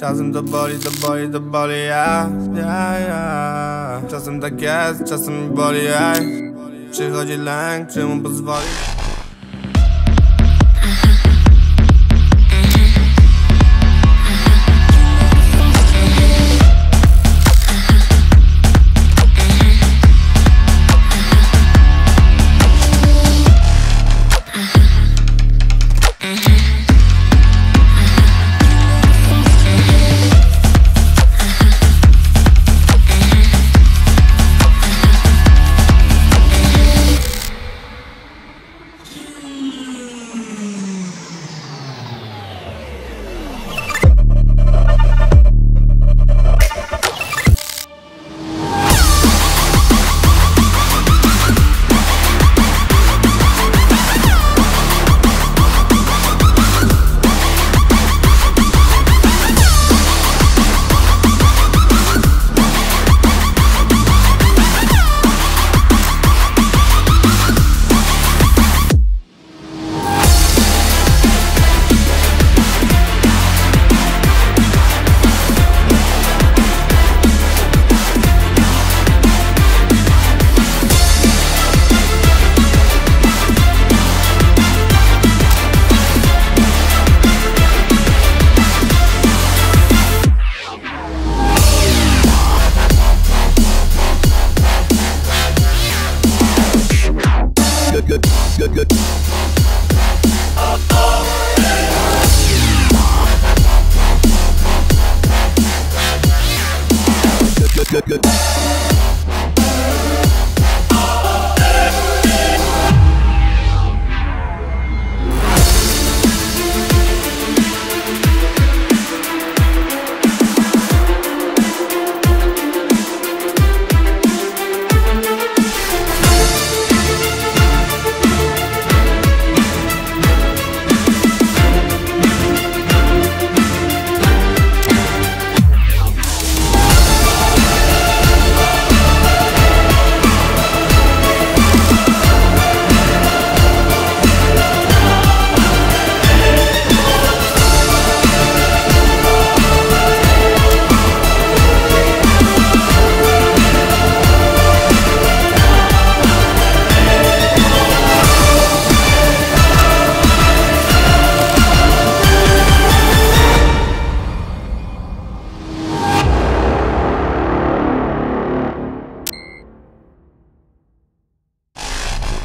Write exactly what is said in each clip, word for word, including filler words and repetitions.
Czasem to boli, to boli, to boli, yeah, yeah, yeah. Czasem tak jest, czasem boli, ej. Przychodzi lęk, czy mu pozwolić? Good, good. Oh, oh, yeah. Good, good, good, good. Oh,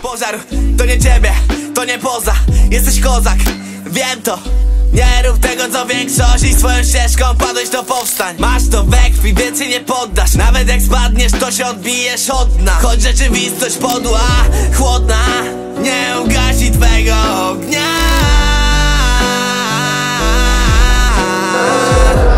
pożar, to nie ciebie, to nie poza. Jesteś kozak, wiem to. Nie rób tego co większość i swoją ścieżką padłeś to powstań. Masz to we krwi, więcej nie poddasz. Nawet jak spadniesz to się odbijesz od dna. Choć rzeczywistość podła, chłodna, nie ugasi twego ognia.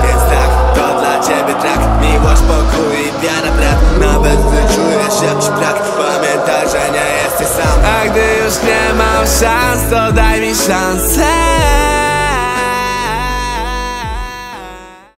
Więc tak, to dla ciebie trak. Miłość, pokój i wiara, brat. Nawet ty czujesz jakiś brak. Pamiętaj, że nie jesteś sam. A gdy już nie mam szans, to daj mi szansę.